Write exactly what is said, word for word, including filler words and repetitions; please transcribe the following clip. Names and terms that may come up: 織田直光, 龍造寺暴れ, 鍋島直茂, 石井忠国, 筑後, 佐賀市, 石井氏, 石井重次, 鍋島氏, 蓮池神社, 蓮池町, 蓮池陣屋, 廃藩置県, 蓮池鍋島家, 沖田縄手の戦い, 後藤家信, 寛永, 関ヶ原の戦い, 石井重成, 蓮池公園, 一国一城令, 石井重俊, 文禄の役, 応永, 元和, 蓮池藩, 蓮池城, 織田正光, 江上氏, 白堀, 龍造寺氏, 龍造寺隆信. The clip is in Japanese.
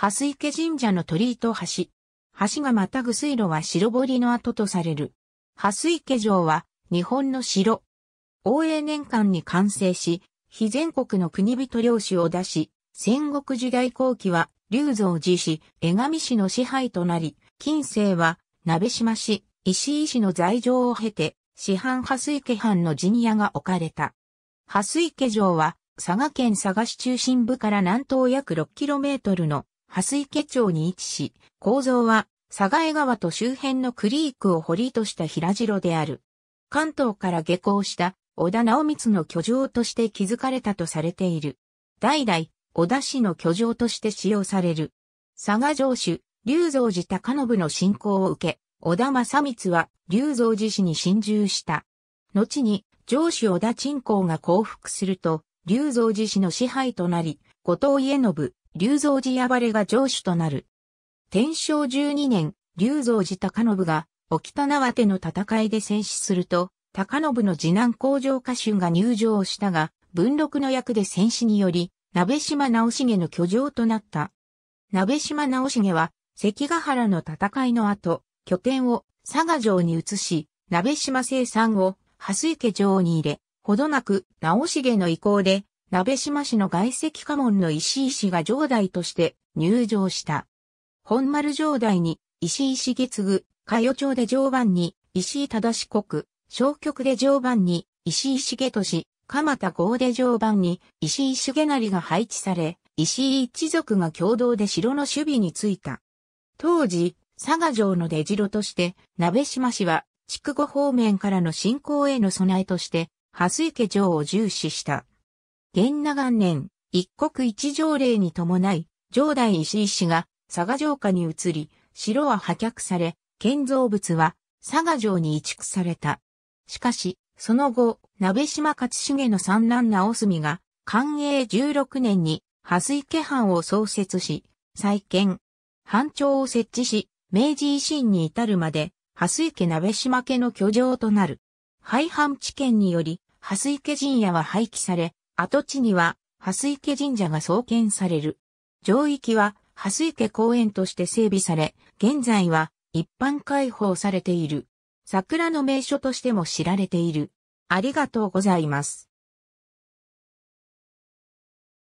蓮池神社の鳥居と橋。橋がまたぐ水路は白堀の跡とされる。蓮池城は日本の城。応永年間に完成し、非全国の国人領主を出し、戦国時代後期は龍造寺氏、江上氏の支配となり、近世は鍋島氏、石井氏の在城を経て、師範蓮池藩の陣屋が置かれた。蓮池城は佐賀県佐賀市中心部から南東約 ろくキロメートル の蓮池町に位置し、構造は佐賀江川と周辺のクリークを堀とした平城である。関東から下校した織田直光の居城として築かれたとされている。代々、織田氏の居城として使用される。佐賀城主、龍造寺隆信の信仰を受け、織田正光は龍造寺氏に進駐した。後に、城主織田鎮光が降伏すると、龍造寺氏の支配となり、後藤家信、龍造寺暴れが城主となる。天正じゅうにねん、龍造寺隆信が、沖田縄手の戦いで戦死すると、隆信の次男向上家俊が入城したが、文禄の役で戦死により、鍋島直茂の居城となった。鍋島直茂は、関ヶ原の戦いの後、拠点を佐賀城に移し、鍋島正三を蓮池城に入れ、ほどなく直茂の意向で、鍋島氏の外籍家紋の石井氏が城代として入城した。本丸城代に石井重次、嘉代町で常番に石井忠国、小局で常番に石井重俊、蒲田郷で常番に石井重成が配置され、石井一族が共同で城の守備についた。当時、佐賀城の出城として、鍋島氏は、筑後方面からの侵攻への備えとして、蓮池城を重視した。元和元年、一国一城令に伴い、城代石井氏が佐賀城下に移り、城は破却され、建造物は佐賀城に移築された。しかし、その後、鍋島勝重の三男直純が、寛永じゅうろくねんに蓮池藩を創設し、再建、藩庁を設置し、明治維新に至るまで、蓮池鍋島家の居城となる。廃藩置県により、蓮池陣屋は廃棄され、跡地には蓮池神社が創建される。城域は蓮池公園として整備され、現在は、一般開放されている。桜の名所としても知られている。ありがとうございます。